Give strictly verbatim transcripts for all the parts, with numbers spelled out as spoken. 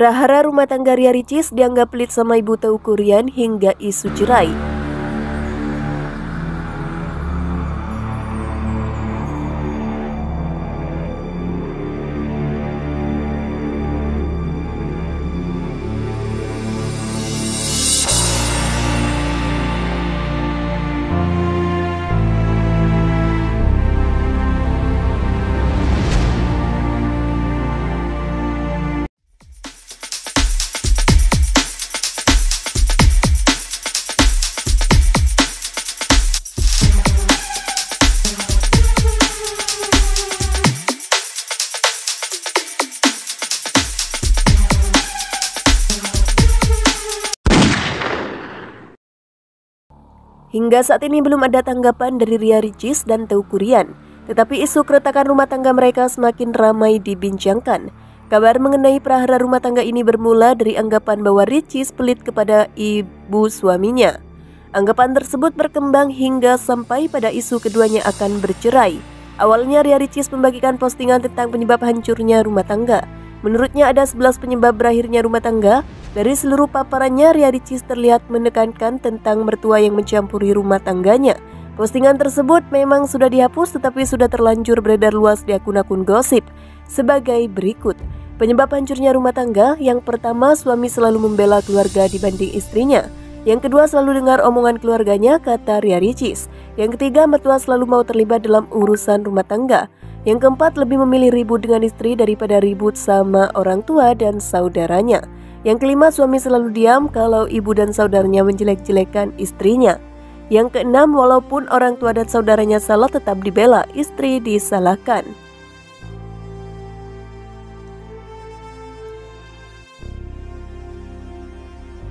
Prahara rumah tangga Ria Ricis dianggap pelit sama ibu Teuku Ryan hingga isu cerai. Hingga saat ini belum ada tanggapan dari Ria Ricis dan Teuku Ryan, tetapi isu keretakan rumah tangga mereka semakin ramai dibincangkan. Kabar mengenai prahara rumah tangga ini bermula dari anggapan bahwa Ricis pelit kepada ibu suaminya. Anggapan tersebut berkembang hingga sampai pada isu keduanya akan bercerai. Awalnya Ria Ricis membagikan postingan tentang penyebab hancurnya rumah tangga. Menurutnya ada sebelas penyebab berakhirnya rumah tangga. Dari seluruh paparannya, Ria Ricis terlihat menekankan tentang mertua yang mencampuri rumah tangganya. Postingan tersebut memang sudah dihapus tetapi sudah terlanjur beredar luas di akun-akun gosip sebagai berikut. Penyebab hancurnya rumah tangga, yang pertama suami selalu membela keluarga dibanding istrinya. Yang kedua selalu dengar omongan keluarganya, kata Ria Ricis. Yang ketiga mertua selalu mau terlibat dalam urusan rumah tangga. Yang keempat, lebih memilih ribut dengan istri daripada ribut sama orang tua dan saudaranya. Yang kelima, suami selalu diam kalau ibu dan saudaranya menjelek-jelekan istrinya. Yang keenam, walaupun orang tua dan saudaranya salah tetap dibela, istri disalahkan.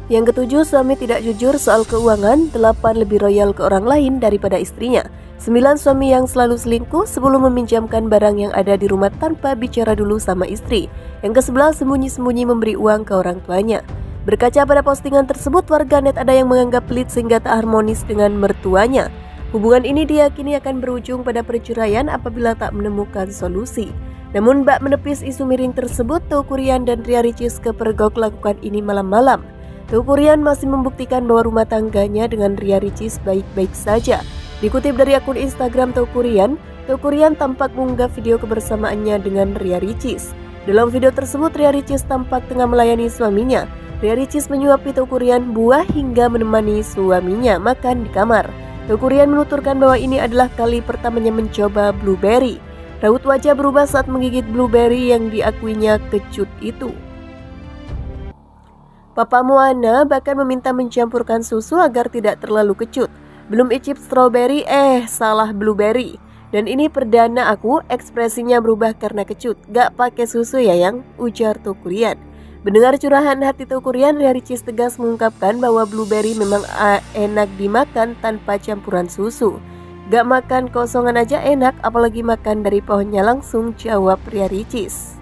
Yang ketujuh, suami tidak jujur soal keuangan. Delapan, lebih royal ke orang lain daripada istrinya. Sembilan, suami yang selalu selingkuh sebelum meminjamkan barang yang ada di rumah tanpa bicara dulu sama istri. Yang kesebelas, sembunyi-sembunyi memberi uang ke orang tuanya. Berkaca pada postingan tersebut, warganet ada yang menganggap pelit sehingga tak harmonis dengan mertuanya. Hubungan ini diyakini akan berujung pada perceraian apabila tak menemukan solusi. Namun bak menepis isu miring tersebut, Teuku Ryan dan Ria Ricis kepergok lakukan ini malam-malam. Teuku Ryan masih membuktikan bahwa rumah tangganya dengan Ria Ricis baik-baik saja. Dikutip dari akun Instagram Teuku Ryan, Teuku Ryan tampak mengunggah video kebersamaannya dengan Ria Ricis. Dalam video tersebut, Ria Ricis tampak tengah melayani suaminya. Ria Ricis menyuapi Teuku Ryan buah hingga menemani suaminya makan di kamar. Teuku Ryan menuturkan bahwa ini adalah kali pertamanya mencoba blueberry. Raut wajah berubah saat menggigit blueberry yang diakuinya kecut itu. Papa Moana bahkan meminta mencampurkan susu agar tidak terlalu kecut. Belum icip strawberry, eh salah blueberry. Dan ini perdana aku, ekspresinya berubah karena kecut. Gak pakai susu ya yang, ujar Teuku Ryan. Mendengar curahan hati Teuku Ryan, Ria Ricis tegas mengungkapkan bahwa blueberry memang enak dimakan tanpa campuran susu. Gak makan kosongan aja enak, apalagi makan dari pohonnya langsung, jawab Ria Ricis.